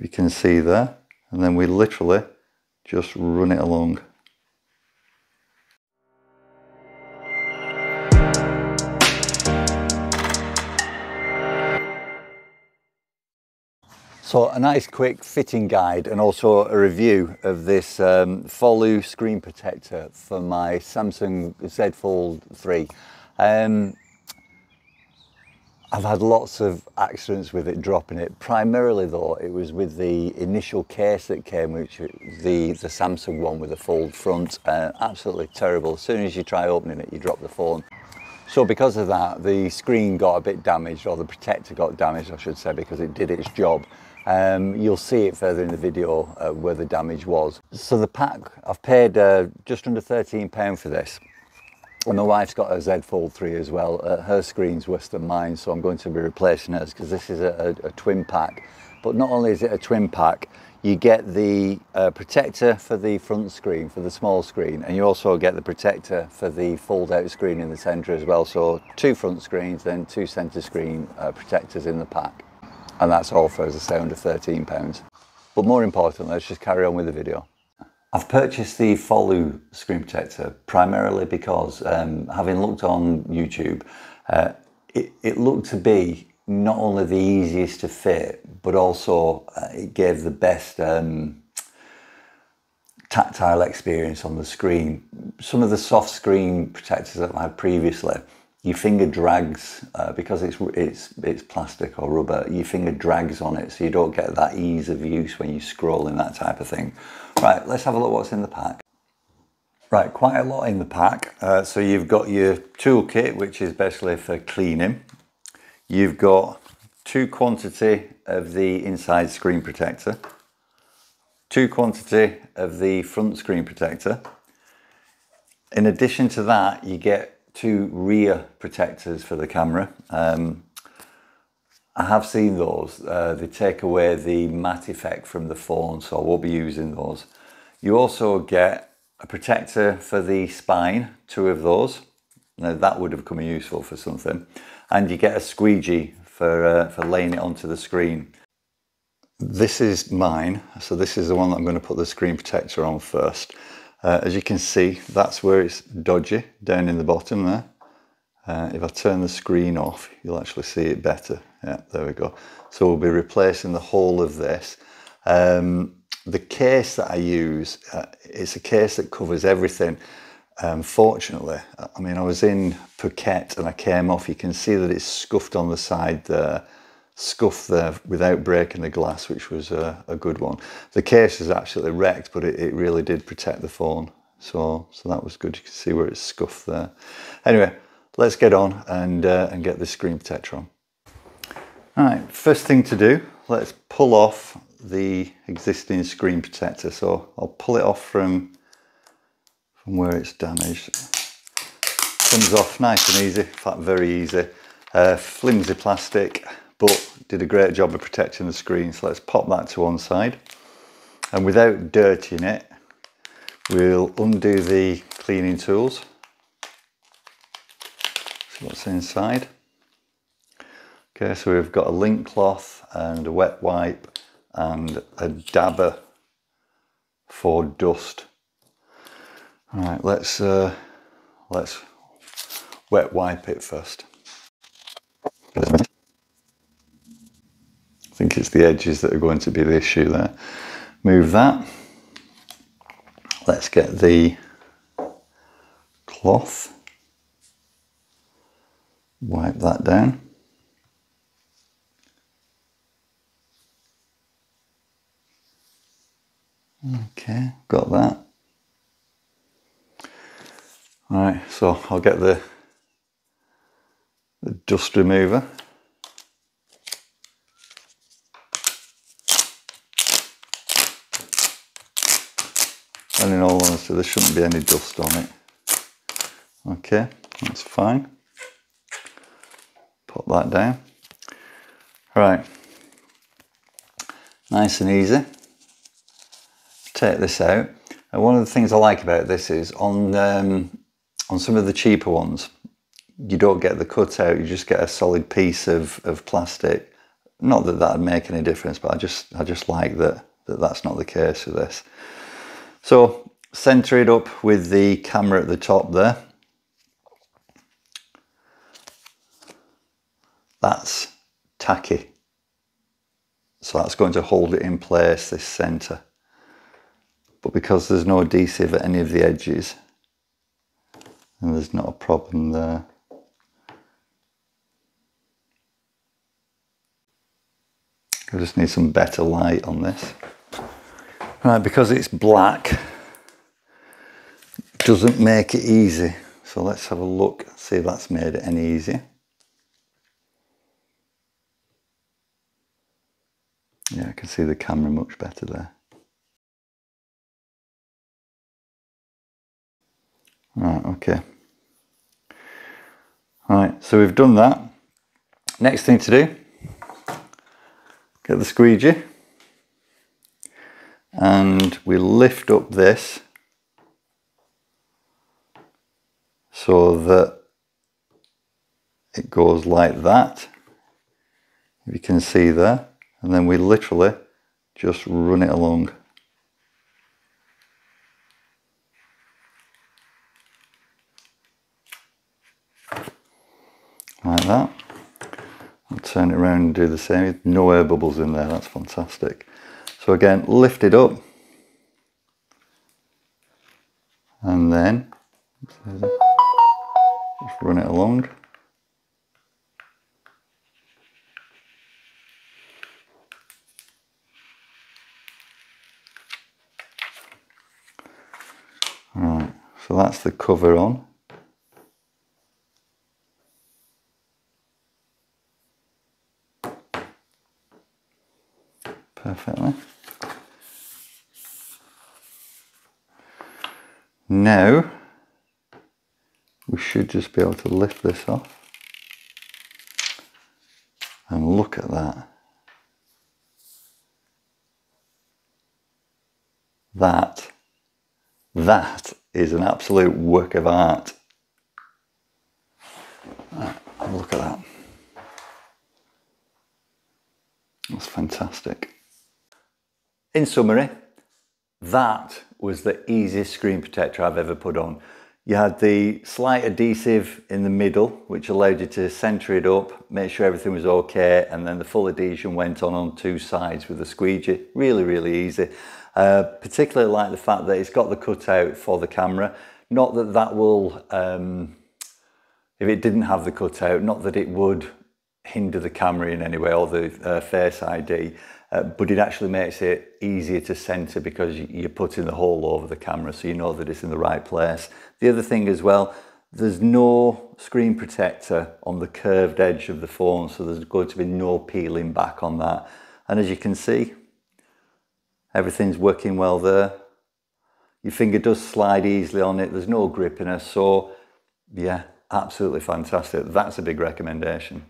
you can see there, and then we literally just run it along. So a nice quick fitting guide and also a review of this Foluu screen protector for my Samsung Z Fold 3. I've had lots of accidents with it dropping it. Primarily though, it was with the initial case that came, which was the Samsung one with the fold front. Absolutely terrible. As soon as you try opening it, you drop the phone. So because of that, the screen got a bit damaged, or the protector got damaged, I should say, because it did its job. You'll see it further in the video where the damage was. So the pack, I've paid just under £13 for this. And my wife's got a Z Fold 3 as well. Her screen's worse than mine, so I'm going to be replacing hers because this is a twin pack. But not only is it a twin pack, you get the protector for the front screen, for the small screen, and you also get the protector for the fold-out screen in the centre as well. So two front screens, then two centre screen protectors in the pack. And that's all for, as I say, under £13. But more importantly, let's just carry on with the video. I've purchased the Foluu screen protector primarily because having looked on YouTube, it looked to be not only the easiest to fit, but also it gave the best tactile experience on the screen. Some of the soft screen protectors that I've had previously, your finger drags, because it's plastic or rubber, your finger drags on it, so you don't get that ease of use when you scroll in that type of thing. Right, let's have a look what's in the pack. Right, quite a lot in the pack. So you've got your tool kit, which is basically for cleaning. You've got two quantity of the inside screen protector, two quantity of the front screen protector. In addition to that, you get two rear protectors for the camera. I have seen those, they take away the matte effect from the phone, so I won't be using those. You also get a protector for the spine, two of those. Now that would have come useful for something. And you get a squeegee for laying it onto the screen. This is mine, so this is the one that I'm going to put the screen protector on first. As you can see, that's where it's dodgy, down in the bottom there. If I turn the screen off, you'll actually see it better. Yeah, there we go. So we'll be replacing the whole of this. The case that I use, it's a case that covers everything. Fortunately, I mean, I was in Phuket and I came off. You can see that it's scuffed on the side there, scuffed there without breaking the glass, which was a good one. The case is absolutely wrecked, but it really did protect the phone. So that was good. You can see where it's scuffed there. Anyway, let's get on and get this screen protector on. All right, first thing to do, let's pull off the existing screen protector. So I'll pull it off from where it's damaged. Comes off nice and easy, in fact, very easy. Flimsy plastic, but did a great job of protecting the screen. So let's pop that to one side. And without dirtying it, we'll undo the cleaning tools. See what's inside. Okay, so we've got a lint cloth and a wet wipe and a dabber for dust. All right, let's wet wipe it first. I think it's the edges that are going to be the issue there. Move that. Let's get the cloth. Wipe that down. Okay, got that. All right, so I'll get the dust remover. And in all honesty, there shouldn't be any dust on it. Okay, that's fine. Put that down. All right, nice and easy. Take this out. And one of the things I like about this is on some of the cheaper ones, you don't get the cut out, you just get a solid piece of plastic Not that that'd make any difference, but I just like that that's not the case with this. So center it up with the camera at the top there. That's tacky. So that's going to hold it in place, this center. But because there's no adhesive at any of the edges, and there's not a problem there. I just need some better light on this. Right, because it's black, it doesn't make it easy. So let's have a look, see if that's made it any easier. Yeah, I can see the camera much better there. Right, okay. Right, so we've done that. Next thing to do, get the squeegee, and we lift up this so that it goes like that, if you can see there, and then we literally just run it along. Like that. I'll turn it around and do the same. No air bubbles in there, that's fantastic. So again, lift it up. And then just run it along. Alright, so that's the cover on. Perfectly. Now we should just be able to lift this off and look at that. That is an absolute work of art. Look at that. That's fantastic. In summary, that was the easiest screen protector I've ever put on. You had the slight adhesive in the middle, which allowed you to center it up, make sure everything was okay, and then the full adhesion went on two sides with a squeegee. Really, really easy. Particularly like the fact that it's got the cutout for the camera. Not that that will, if it didn't have the cutout, not that it would hinder the camera in any way or the Face ID. But it actually makes it easier to center because you're putting the hole over the camera so you know that it's in the right place. The other thing as well, there's no screen protector on the curved edge of the phone, so there's going to be no peeling back on that. And as you can see, everything's working well there. Your finger does slide easily on it, there's no grip in it, so yeah, absolutely fantastic. That's a big recommendation.